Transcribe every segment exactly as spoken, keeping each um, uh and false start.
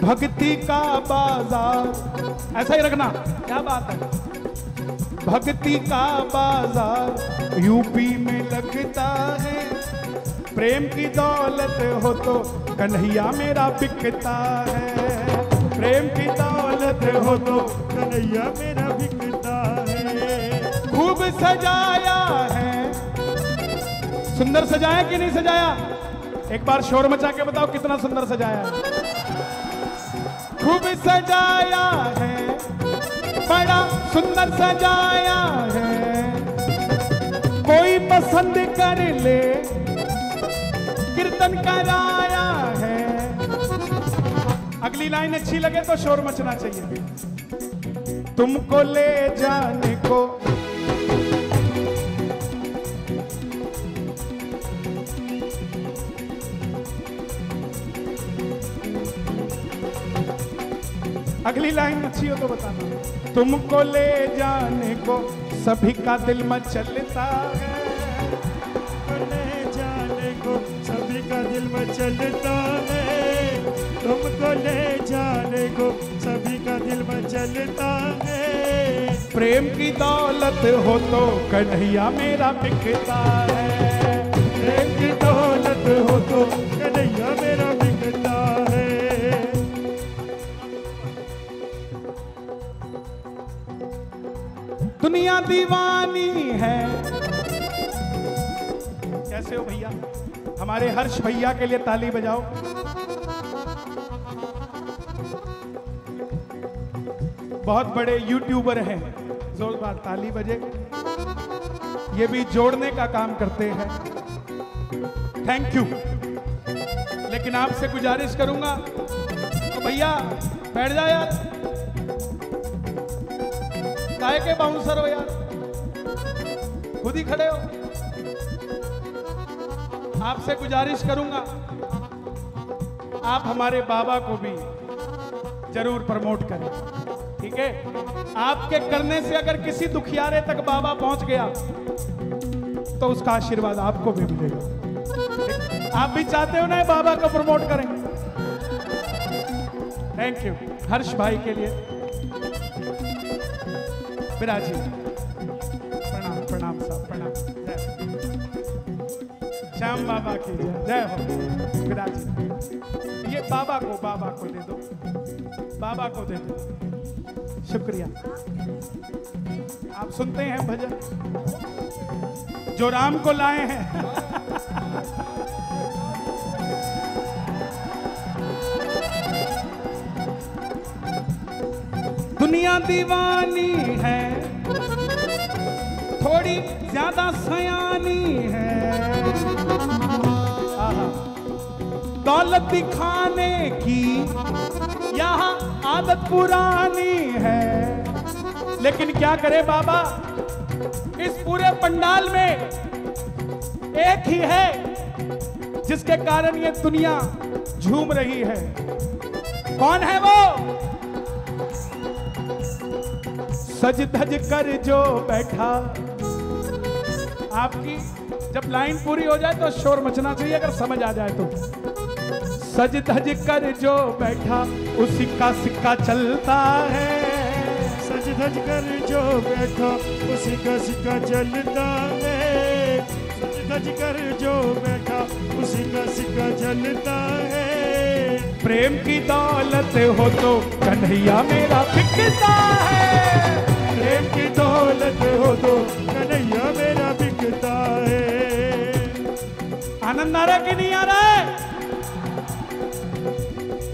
भक्ति का बाजार ऐसा ही रखना, क्या बात है। भक्ति का बाजार यूपी में लगता है, प्रेम की दौलत हो तो कन्हैया मेरा बिकता है, प्रेम की दौलत हो तो कन्हैया मेरा बिकता है। खूब सजाया है, सुंदर सजाया कि नहीं सजाया, एक बार शोर मचा के बताओ कितना सुंदर सजाया है। खूब सजाया है, बड़ा सुंदर सजाया है, कोई पसंद कर ले कीर्तन कराया है। अगली लाइन अच्छी लगे तो शोर मचना चाहिए। तुमको ले जाने को अगली लाइन अच्छी हो तो बताना। तुमको ले जाने को सभी का दिल मचलता है, ले जाने को सभी का दिल मचलता है, तुमको ले जाने को सभी का दिल मचलता है। प्रेम की दौलत हो तो कन्हैया मेरा बिकता है, प्रेम की दौलत हो तो कन्हैया मेरा बिकता है। दुनिया दीवानी है, कैसे हो भैया, हमारे हर्ष भैया के लिए ताली बजाओ। बहुत बड़े यूट्यूबर हैं, जोरदार ताली बजे, ये भी जोड़ने का काम करते हैं। Thank you. लेकिन आपसे गुजारिश करूंगा तो भैया बैठ जाओ यार, काहे के बाउंसर हो यार, खुद ही खड़े हो। आपसे गुजारिश करूंगा आप हमारे बाबा को भी जरूर प्रमोट करें, ठीक है। आपके करने से अगर किसी दुखियारे तक बाबा पहुंच गया तो उसका आशीर्वाद आपको भी मिलेगा। आप भी चाहते हो ना बाबा को प्रमोट करें। Thank you. हर्ष भाई के लिए बिराजी, प्रणाम प्रणाम साहब, प्रणाम, जय श्याम बाबा की जय, जय हो बिराजी। ये बाबा को बाबा को दे दो, बाबा को दे दो। शुक्रिया। आप सुनते हैं भजन जो राम को लाए हैं। दुनिया दीवानी है, थोड़ी ज्यादा सयानी है, दौलत दिखाने की यहाँ आदत पुरानी है। लेकिन क्या करे बाबा, इस पूरे पंडाल में एक ही है जिसके कारण ये दुनिया झूम रही है। कौन है वो? सज धज कर जो बैठा। आपकी जब लाइन पूरी हो जाए तो शोर मचना चाहिए अगर समझ आ जाए तो। सज धज कर जो बैठा उसी का सिक्का चलता है, सज धज कर जो बैठा उसी का सिक्का चलता है, सज धज कर जो बैठा उसी का सिक्का चलता है। प्रेम की दौलत हो तो कन्हैया मेरा बिकता है, प्रेम की दौलत हो तो कन्हैया मेरा बिकता है। आनंद आ रहा कि नहीं आ रहा है?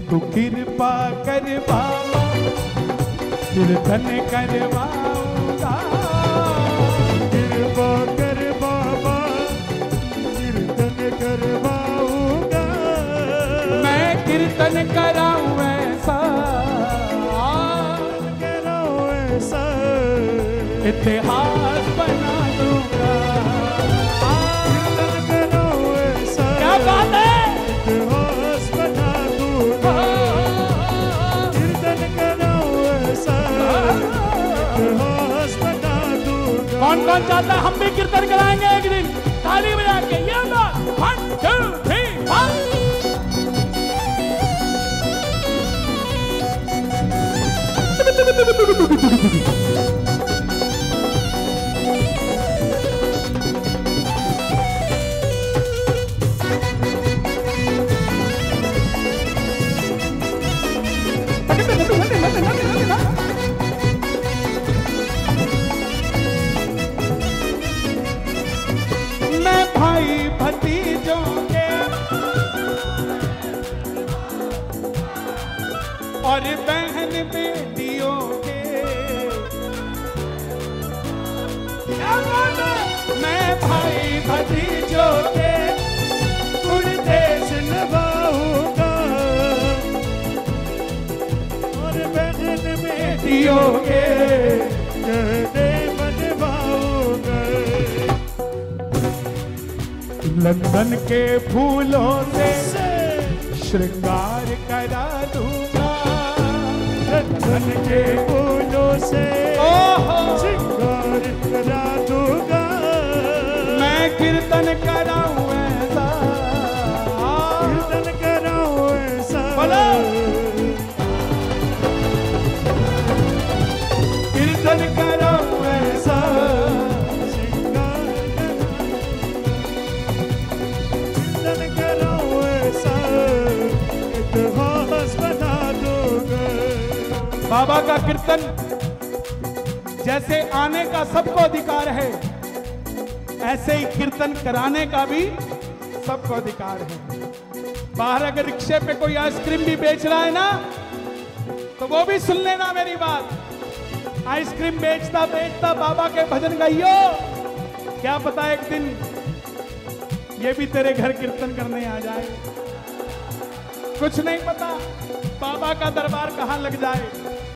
तू कृपा कर बाबा कीर्तन करवाऊंगा, कृपा कर बाबा कीर्तन करवा, कीर्तन कराऊं ऐसा कराऊं ऐसा, इतिहास बना दूंगा, कीर्तन कराऊं ऐसा, क्या बात है, इतिहास बना दूंगा, कीर्तन कराऊं ऐसा। कौन कौन चाहता है हम भी कीर्तन कराएंगे एक दिन, ताली बजा के ये वन टू थ्री फोर। मैं भाई भतीजों के और बहन बेटियों के, मैं भाई भतीजों के पूरे देश नवाऊंगा और बहन बेटियों के दे बनवाऊंगा। लंदन के फूलों से श्रृंगार करा दूंगा, लंदन के फूलों से श्रृंगार करा दूंगा। मैं कीर्तन कराऊं ऐसा, कीर्तन कराऊं ऐसा, कीर्तन कराऊं ऐसा। बाबा का कीर्तन जैसे आने का सबको अधिकार है, ऐसे ही कीर्तन कराने का भी सबको अधिकार है। बाहर अगर रिक्शे पे कोई आइसक्रीम भी बेच रहा है ना, तो वो भी सुन लेना मेरी बात। आइसक्रीम बेचता बेचता बाबा के भजन गाइयो, क्या पता एक दिन ये भी तेरे घर कीर्तन करने आ जाए। कुछ नहीं पता बाबा का दरबार कहाँ लग जाए।